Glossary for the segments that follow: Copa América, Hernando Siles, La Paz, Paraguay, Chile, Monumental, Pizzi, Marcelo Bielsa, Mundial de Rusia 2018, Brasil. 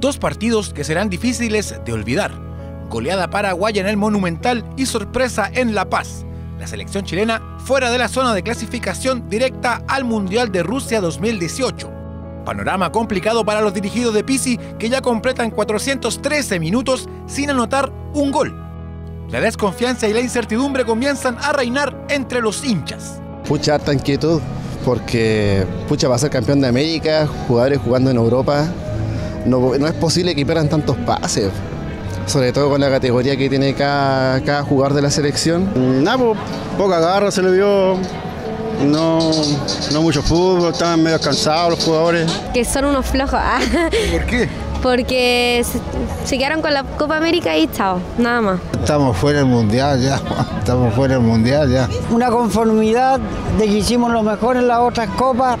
Dos partidos que serán difíciles de olvidar. Goleada paraguaya en el Monumental y sorpresa en La Paz. La selección chilena fuera de la zona de clasificación directa al Mundial de Rusia 2018. Panorama complicado para los dirigidos de Pizzi, que ya completan 413 minutos sin anotar un gol. La desconfianza y la incertidumbre comienzan a reinar entre los hinchas. Mucha harta inquietud porque va a ser campeón de América, jugadores jugando en Europa. No es posible que pierdan tantos pases, sobre todo con la categoría que tiene cada jugador de la selección. Nada, poca garra se le dio, no mucho fútbol, estaban medio cansados los jugadores. Que son unos flojos. ¿Por qué? Porque se quedaron con la Copa América y chao, nada más. Estamos fuera del Mundial ya, Una conformidad de que hicimos lo mejor en las otras copas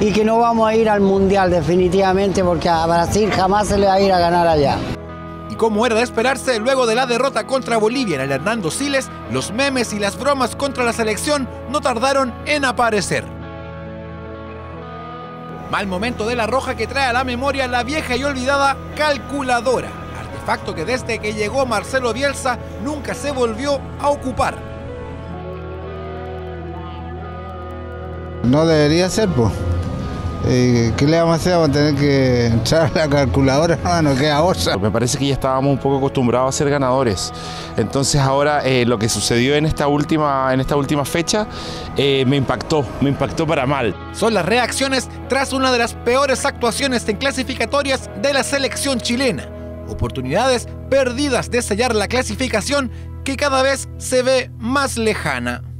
y que no vamos a ir al Mundial definitivamente, porque a Brasil jamás se le va a ir a ganar allá. Y como era de esperarse, luego de la derrota contra Bolivia en el Hernando Siles, los memes y las bromas contra la selección no tardaron en aparecer. Mal momento de la roja que trae a la memoria la vieja y olvidada calculadora, artefacto que desde que llegó Marcelo Bielsa nunca se volvió a ocupar. No debería ser, pues. ¿Qué le vamos a hacer? Vamos a tener que entrar a la calculadora, no queda otra. Me parece que ya estábamos un poco acostumbrados a ser ganadores. Entonces ahora lo que sucedió en esta última fecha me impactó para mal. Son las reacciones tras una de las peores actuaciones en clasificatorias de la selección chilena. Oportunidades perdidas de sellar la clasificación que cada vez se ve más lejana.